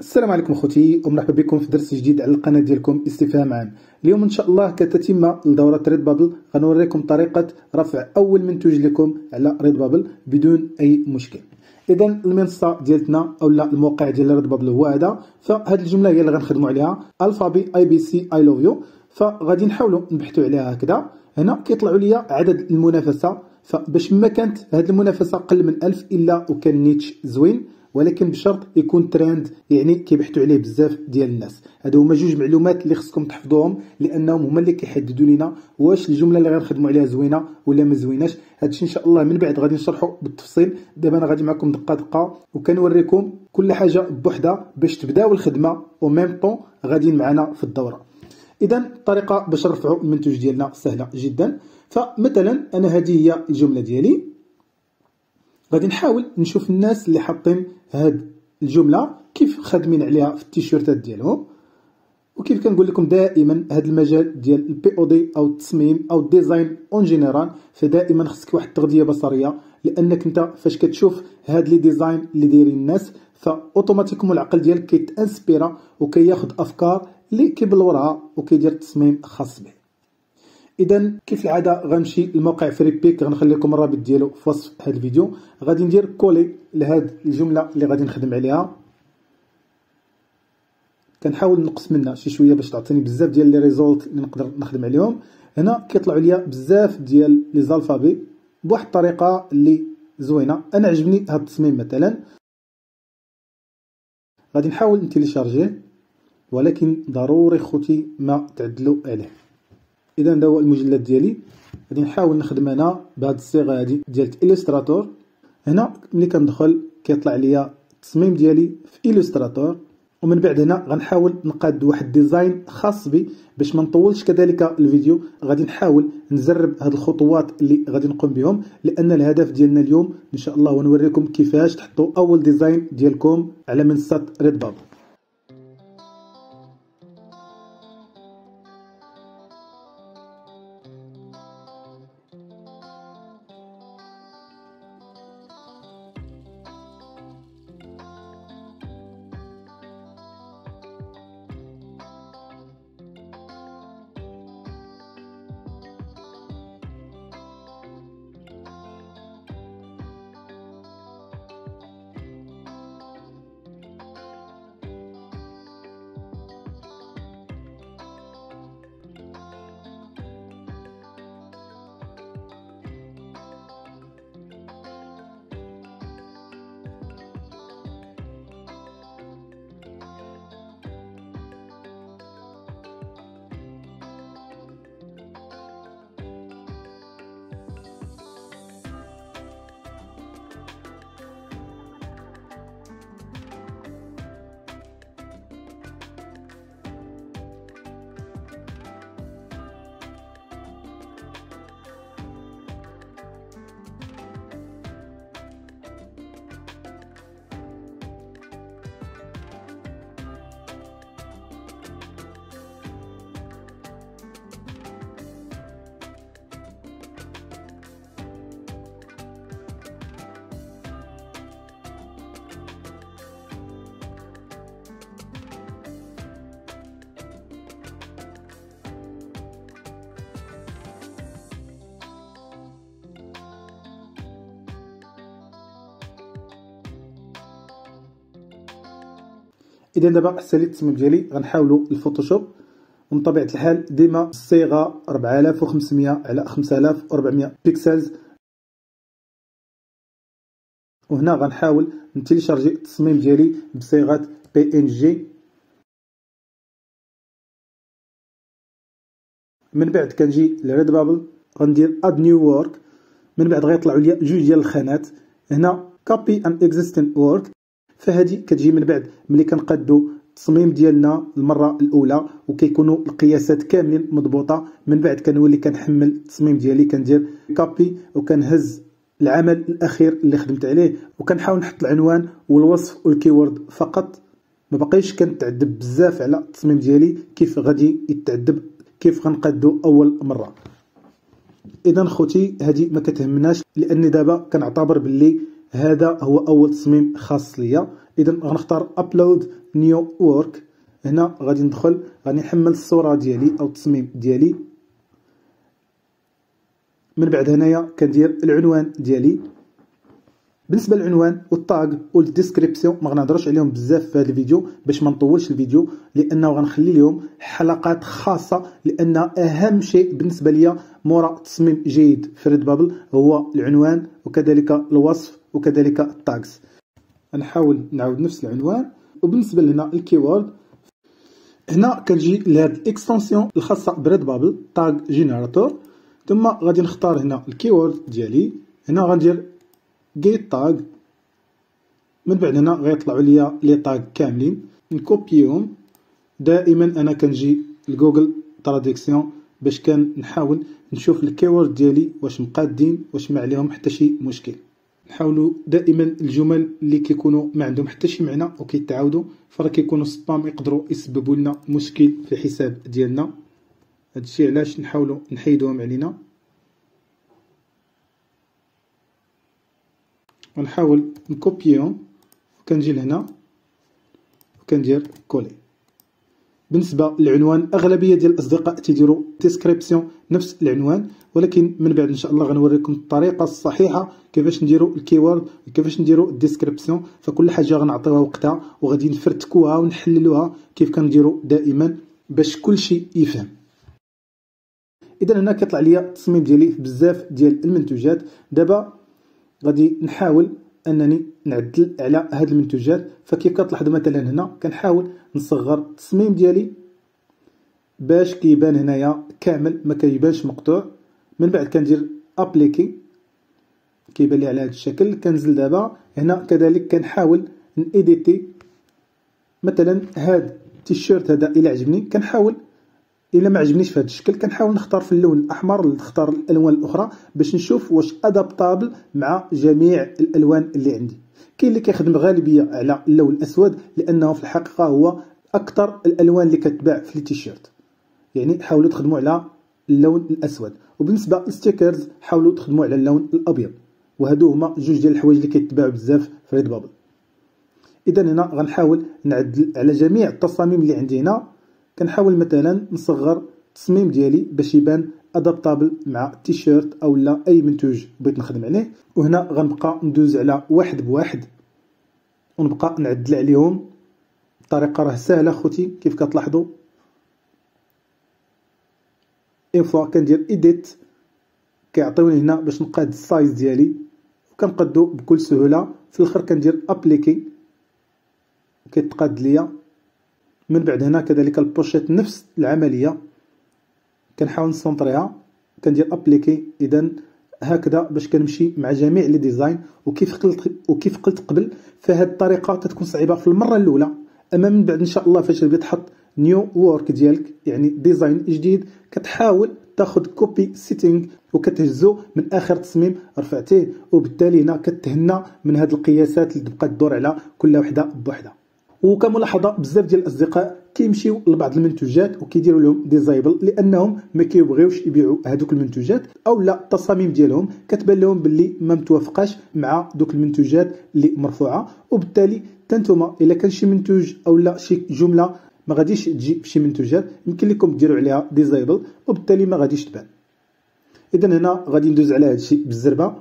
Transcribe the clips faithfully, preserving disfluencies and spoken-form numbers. السلام عليكم اخوتي ومرحبا بكم في درس جديد على القناه ديالكم استفهام عام. اليوم ان شاء الله كتتمه لدوره ريدبابل غنوريكم طريقه رفع اول منتوج لكم على ريدبابل بدون اي مشكل. اذا المنصه ديالتنا اولا الموقع ديال ريدبابل هو هذا، فهاد الجمله هي اللي غنخدموا عليها الفابي اي بي سي اي لوف يو، فغادي نحاولوا نبحثوا عليها هكذا. هنا كيطلعوا لي عدد المنافسه، فباش ما كانت هاد المنافسه قل من ألف الا وكان نيتش زوين، ولكن بشرط يكون ترند يعني كيبحثوا عليه بزاف ديال الناس. هادو هما جوج معلومات اللي خصكم تحفظوهم لانهم هما اللي كيحددوا لينا واش الجمله اللي غنخدموا عليها زوينه ولا ما زويناش. هادشي ان شاء الله من بعد غادي نشرحوا بالتفصيل. دابا انا غادي معكم دقه دقه وكنوريكم كل حاجه بوحدها باش تبداو الخدمه وميم طون غاديين معنا في الدوره. اذا الطريقه باش نرفعوا المنتوج ديالنا سهله جدا. فمثلا انا هذه هي الجمله ديالي، غادي نحاول نشوف الناس اللي حاطين هاد الجمله كيف خدمين عليها في التيشيرتات ديالهم. وكيف كنقول لكم دائما هاد المجال ديال البي او دي او التصميم او الديزاين اون جينيرال، فدائما خصك واحد التغذيه بصريه، لانك انت فاش كتشوف هاد لي ديزاين اللي دايرين الناس فاوتوماتيكوم العقل ديالك كيتانسبيرا وكياخذ افكار اللي كيبلورها وكيدير التصميم خاص به. اذا كيف العاده غنمشي لموقع فريبيك، غنخلي لكم الرابط ديالو في وصف هذا الفيديو. غادي ندير كولي لهاد الجمله اللي غادي نخدم عليها، كنحاول نقص منها شي شويه باش تعطيني بزاف ديال لي ريزولت اللي نقدر نخدم عليهم. هنا كيطلعوا ليا بزاف ديال لي زالفابي بواحد الطريقه اللي زوينه. انا عجبني هاد التصميم مثلا، غادي نحاول نتيليشارجيه ولكن ضروري خوتي ما تعدلوا عليه. اذا هذا هو المجلد ديالي، غادي نحاول نخدم انا بهاد الصيغه هادي ديال إلوستراتور. هنا ملي كندخل كيطلع ليا التصميم ديالي في إلوستراتور، ومن بعد هنا غنحاول نقاد واحد ديزاين خاص بي باش ما نطولش كذلك الفيديو. غادي نحاول نجرب هاد الخطوات اللي غادي نقوم بهم، لان الهدف ديالنا اليوم ان شاء الله ونوريكم كيفاش تحطوا اول ديزاين ديالكم على منصه ريدبابل. اذا دابا حسالي التصميم ديالي، غنحاولوا الفوتوشوب ومن طبيعه الحال ديما بالصيغه أربعة آلاف وخمسمية على خمسة آلاف وأربعمية بيكسلز. وهنا غنحاول نتيليشارجي التصميم ديالي بصيغه بي ان جي. من بعد كنجي لريد بابل، غندير اد نيو وورك، من بعد غيطلعوا لي جوج ديال الخانات. هنا كوبي ان اكزيستين وورك، فهادي كتجي من بعد ملي كنقادو التصميم ديالنا المره الاولى وكيكونوا القياسات كاملين مضبوطه. من بعد كنولي كنحمل التصميم ديالي، كندير كابي وكنهز العمل الاخير اللي خدمت عليه، وكنحاول نحط العنوان والوصف والكيورد فقط. ما بقيتش كنتعذب بزاف على التصميم ديالي كيف غادي يتعذب كيف غنقادو اول مره. اذا خوتي هادي ما كتهمناش، لان دابا كنعتبر باللي هذا هو اول تصميم خاص ليا. اذا غنختار ابلود نيو وورك. هنا غادي ندخل غادي نحمل الصوره ديالي او التصميم ديالي. من بعد هنايا كندير العنوان ديالي. بالنسبه للعنوان والطاغ والديسكريبسيون ما غنهضرش عليهم بزاف في هذا الفيديو باش ما نطولش الفيديو، لانه غنخلي لهم حلقات خاصه، لان اهم شيء بالنسبه ليا مورا تصميم جيد في ريد بابل هو العنوان وكذلك الوصف وكذلك التاغز. نحاول نعاود نفس العنوان. وبالنسبه لهنا الكيورد، هنا كنجي لهاد الاكستنسيون الخاصه بريد بابل تاغ جينيراتور، ثم غادي نختار هنا الكيورد ديالي. هنا غندير جيت تاغ. من بعد هنا غيطلعوا ليا لي تاغ كاملين، نكوبيهم. دائما انا كنجي لجوجل تراديكسيون باش كنحاول نشوف الكيورد ديالي واش مقادين واش ما عليهم حتى شي مشكل. نحاولوا دائما الجمل اللي كيكونوا ما عندهم حتى شي معنى وكيتعاودوا فراه كيكونوا سبام، يقدروا يسببوا لنا مشكل في الحساب ديالنا. هادشي علاش نحاولوا نحيدوهم علينا. ونحاول نكوبيهم وكنجي لهنا وكندير كولي. بالنسبه للعنوان اغلبيه ديال الاصدقاء تيديروا ديسكريبسيون نفس العنوان، ولكن من بعد ان شاء الله غنوريكم الطريقه الصحيحه كيفاش نديروا الكيورد وكيفاش نديروا الديسكريبسيون، فكل حاجه غنعطيوها وقتها وغادي نفرتكوها ونحللوها كيف كنديروا دائما باش كل شيء يفهم. اذا هنا كيطلع ليا التصميم ديالي في بزاف ديال المنتوجات. دابا غادي نحاول انني نعدل على هاد المنتوجات، فكيف كتلاحظوا مثلا هنا كنحاول نصغر التصميم ديالي باش كيبان هنايا كامل ما كيبانش مقطوع. من بعد كندير ابليكي كيبان لي على هذا الشكل. كنزل دابا هنا كذلك كنحاول نيديتي مثلا هاد التيشيرت هذا الى عجبني كنحاول، الا ما عجبنيش في هذا الشكل كنحاول نختار في اللون الاحمر، نختار الالوان الاخرى باش نشوف واش ادابطابل مع جميع الالوان اللي عندي. كاين اللي كيخدم الغالبيه على اللون الاسود لانه في الحقيقه هو اكثر الالوان اللي كتباع في التيشيرت، يعني حاولوا تخدموا على اللون الاسود. وبالنسبه للستيكرز حاولوا تخدموا على اللون الابيض، وهادو هما جوج ديال الحوايج اللي كيتباعوا بزاف في ريد بابل. اذا هنا غنحاول نعدل على جميع التصاميم اللي عندي. هنا كنحاول مثلا نصغر التصميم ديالي باش يبان ادابطابل مع التيشيرت او لا اي منتوج بغيت نخدم عليه. وهنا غنبقى ندوز على واحد بواحد ونبقى نعدل عليهم. الطريقه راه سهله خوتي كيف كتلاحظوا. اون فوا كندير ايديت كيعطيوني هنا باش نقاد السايز ديالي وكنقادو بكل سهوله. في الاخر كندير ابليكي كيتقاد ليا. من بعد هنا كذلك البوشيت نفس العمليه كنحاول نسونطريها كندير ابليكي. اذا هكذا باش كنمشي مع جميع لي ديزاين. وكيف قلت وكيف قلت قبل فهاد الطريقه كتكون صعيبه في المره الاولى، اما من بعد ان شاء الله فاش غادي تحط نيو وورك ديالك يعني ديزاين جديد كتحاول تاخذ كوبي سيتينغ وكتهزو من اخر تصميم رفعتيه، وبالتالي هنا كتهنى من هاد القياسات اللي تبقى تدور على كل وحده بوحده. وكملاحظه بزاف ديال الاصدقاء كيمشيو لبعض المنتوجات وكيديروا لهم ديزايبل لانهم ما كيبغيوش يبيعوا هذوك المنتوجات او لا التصاميم ديالهم كتبان لهم باللي ما متوافقاش مع دوك المنتوجات اللي مرفوعه. وبالتالي تنتوما الا كان شي منتوج او لا شي جمله ما غاديش تجي شي منتوجات يمكن لكم ديروا عليها ديزايبل وبالتالي ما غاديش تبان. اذا هنا غادي ندوز على هادشي بالزربه.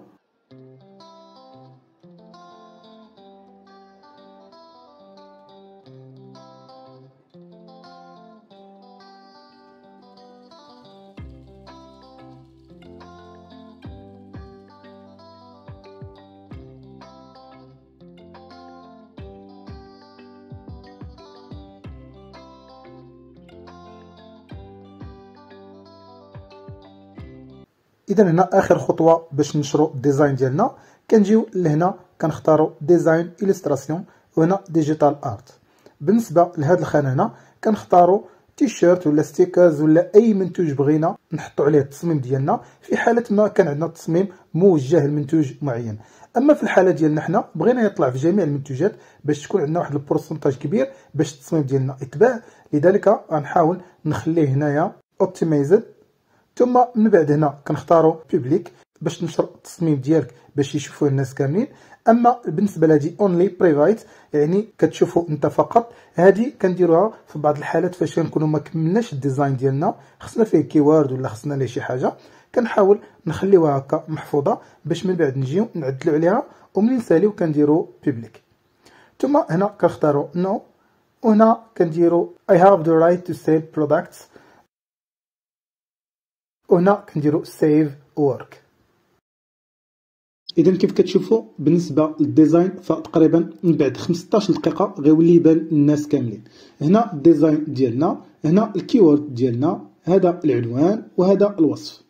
اذا هنا اخر خطوه باش نشرو الديزاين ديالنا كنجيو لهنا كنختاروا ديزاين الستراسيون وهنا ديجيتال ارت. بالنسبه لهاد الخانه هنا كنختاروا تيشيرت ولا ستيكرز ولا اي منتوج بغينا نحطوا عليه التصميم ديالنا في حاله ما كان عندنا تصميم موجه لمنتوج معين. اما في الحاله ديالنا حنا بغينا يطلع في جميع المنتوجات باش تكون عندنا واحد البورسنتاج كبير باش التصميم ديالنا يتباع، لذلك غنحاول نخليه هنايا اوبتمايزد. ثم من بعد هنا كنختاروا بوبليك باش نشر التصميم ديالك باش يشوفوه الناس كاملين. اما بالنسبه لهادي اونلي برايفيت يعني كتشوفوا انت فقط، هذه كنديروها في بعض الحالات فاش كنكونوا ما كملناش الديزاين ديالنا، خصنا فيه كيورد ولا خصنا ليه شي حاجه، كنحاول نخليوها هكا محفوظه باش من بعد نجيو نعدلوا عليها، وملي نساليو كنديرو بيبليك. ثم هنا كنختاروا نو، وهنا كنديروا I have the right to sell products، وهنا كنديروا save work. اذا كيف كتشوفوا بالنسبه للديزاين فتقريبا من بعد خمسطاش دقيقه غيولي يبان الناس كاملين. هنا الديزاين ديالنا، هنا الكيورد ديالنا، هذا العنوان وهذا الوصف.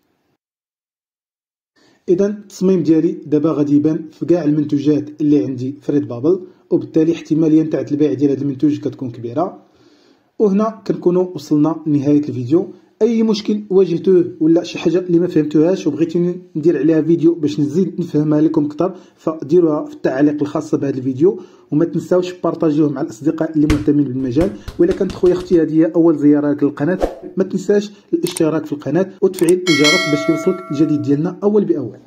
اذا التصميم ديالي دابا غادي يبان في كاع المنتوجات اللي عندي في ريد بابل، وبالتالي احتماليه تاع البيع ديال هذا المنتوج كتكون كبيره. وهنا كنكونوا وصلنا لنهايه الفيديو. اي مشكل واجهتوه ولا شي حاجه اللي ما فهمتوهاش وبغيتوني ندير عليها فيديو باش نزيد نفهمها لكم اكثر، فديروها في التعاليق الخاصه بهذا الفيديو، وما تنساوش بارطاجيوه مع الاصدقاء اللي مهتمين بالمجال. والا كانت خويا اختي هذه اول زياره لك للقناه، ما تنساش الاشتراك في القناه وتفعيل الجرس باش يوصلك الجديد ديالنا اول باول.